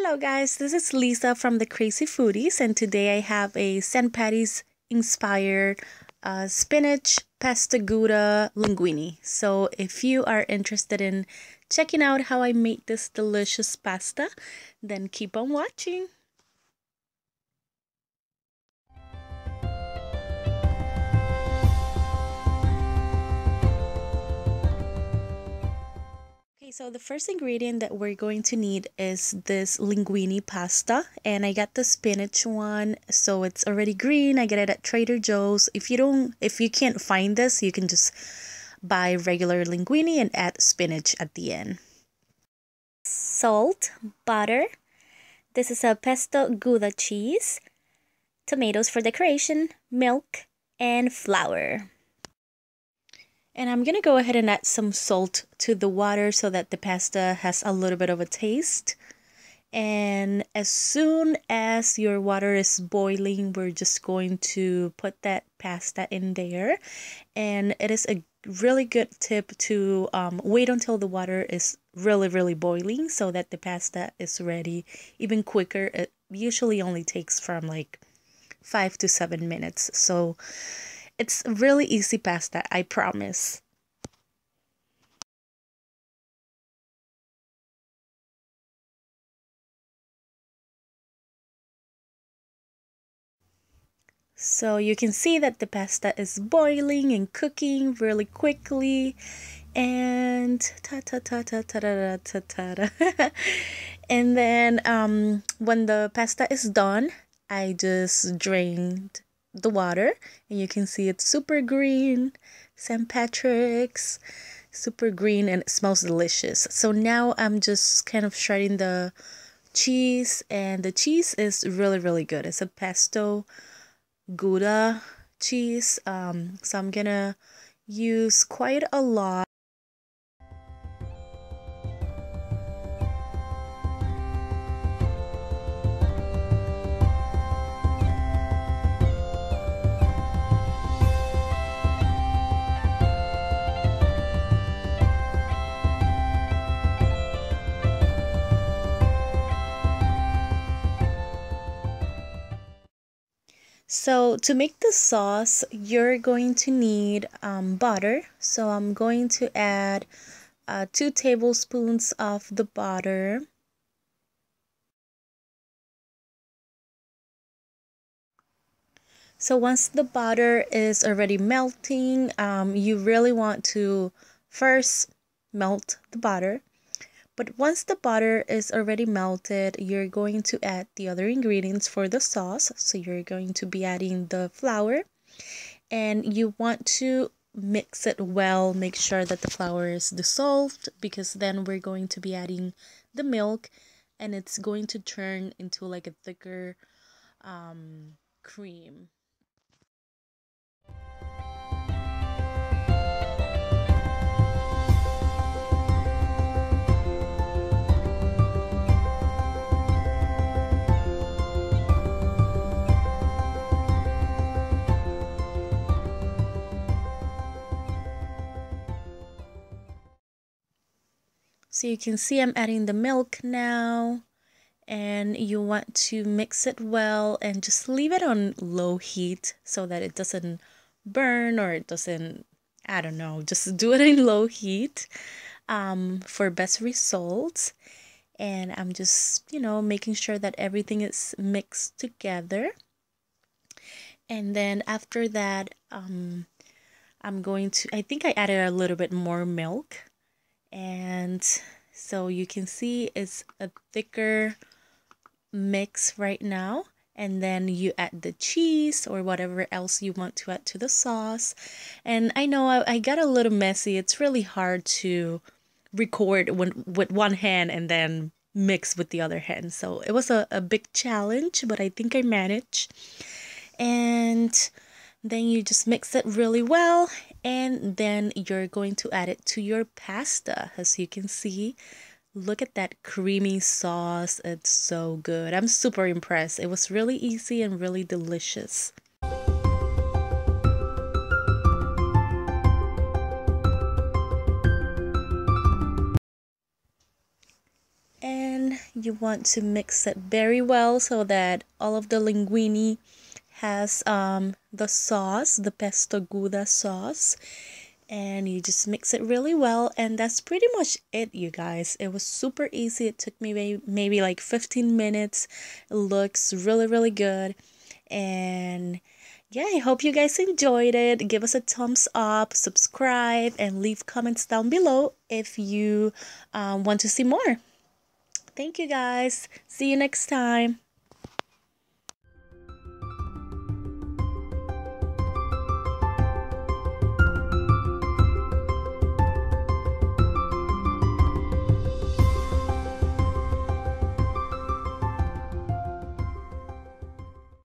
Hello guys, this is Lisa from The Crazy Foodies, and today I have a St. Patty's inspired spinach pasta Gouda linguini. So if you are interested in checking out how I made this delicious pasta, then keep on watching. So the first ingredient that we're going to need is this linguini pasta, and I got the spinach one, so it's already green. I get it at Trader Joe's. If you can't find this, you can just buy regular linguini and add spinach at the end. Salt, butter. This is a pesto Gouda cheese, tomatoes for decoration, milk, and flour. And I'm going to go ahead and add some salt to the water so that the pasta has a little bit of a taste. And as soon as your water is boiling, we're just going to put that pasta in there. And it is a really good tip to wait until the water is really boiling so that the pasta is ready even quicker. It usually only takes from like 5 to 7 minutes. So it's really easy pasta, I promise. So you can see that the pasta is boiling and cooking really quickly, and and then when the pasta is done, I just drained the water, and you can see it's super green. St. Patrick's, super green, and it smells delicious. So now I'm just kind of shredding the cheese, and the cheese is really good. It's a pesto Gouda cheese, so I'm gonna use quite a lot. So to make the sauce, you're going to need butter. So I'm going to add 2 tablespoons of the butter. So once the butter is already melting, you really want to first melt the butter. But once the butter is already melted, you're going to add the other ingredients for the sauce. So you're going to be adding the flour, and you want to mix it well. Make sure that the flour is dissolved, because then we're going to be adding the milk, and it's going to turn into like a thicker cream. So you can see I'm adding the milk now, and you want to mix it well and just leave it on low heat so that it doesn't burn, or it doesn't, I don't know, just do it in low heat for best results. And I'm just, you know, making sure that everything is mixed together. And then after that, I think I added a little bit more milk. And so you can see it's a thicker mix right now. And then you add the cheese or whatever else you want to add to the sauce. And I know I got a little messy. It's really hard to record with one hand and then mix with the other hand. So it was a big challenge, but I think I managed. And then you just mix it really well, and then you're going to add it to your pasta. As you can see, look at that creamy sauce. It's so good. I'm super impressed. It was really easy and really delicious. And Then you want to mix it very well so that all of the linguine has the sauce, the pesto Gouda sauce. And you just mix it really well, and that's pretty much it, you guys. It was super easy. It took me maybe like 15 minutes. It looks really, really good. And yeah, I hope you guys enjoyed it. Give us a thumbs up, subscribe, and leave comments down below if you want to see more. Thank you, guys. See you next time.